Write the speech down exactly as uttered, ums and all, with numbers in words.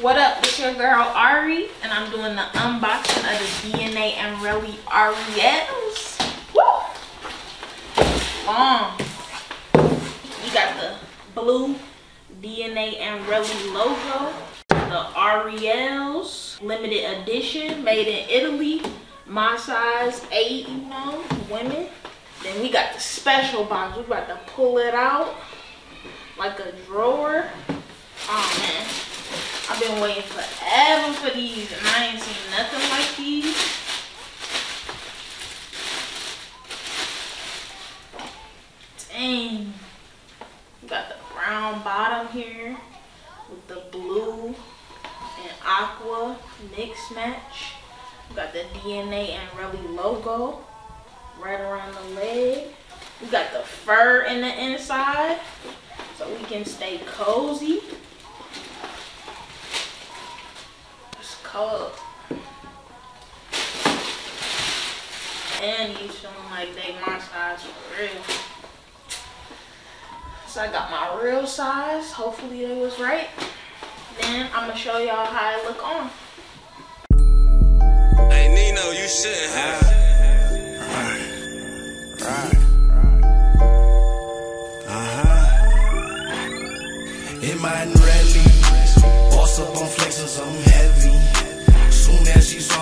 What up, it's your girl Ari, and I'm doing the unboxing of the Dienier Anrelli Arielle's. Woo! Um, you got the blue Dienier Anrelli logo, the Arielle's limited edition, made in Italy, my size eight, you know, women. Then we got the special box. We're about to pull it out like a drawer. Oh man, I've been waiting forever for these and I ain't seen nothing like these. Dang. We got the brown bottom here with the blue and aqua mix match. We got the Dienier Anrelli logo right around the leg. We got the fur in the inside so we can stay cozy. It's cold. And you feeling like they my size for real. So I got my real size. Hopefully it was right. Then I'm gonna show y'all how it look on. Hey Nino, you shouldn't have. Mine rally, boss up on flexes, I'm heavy. Soon as she's on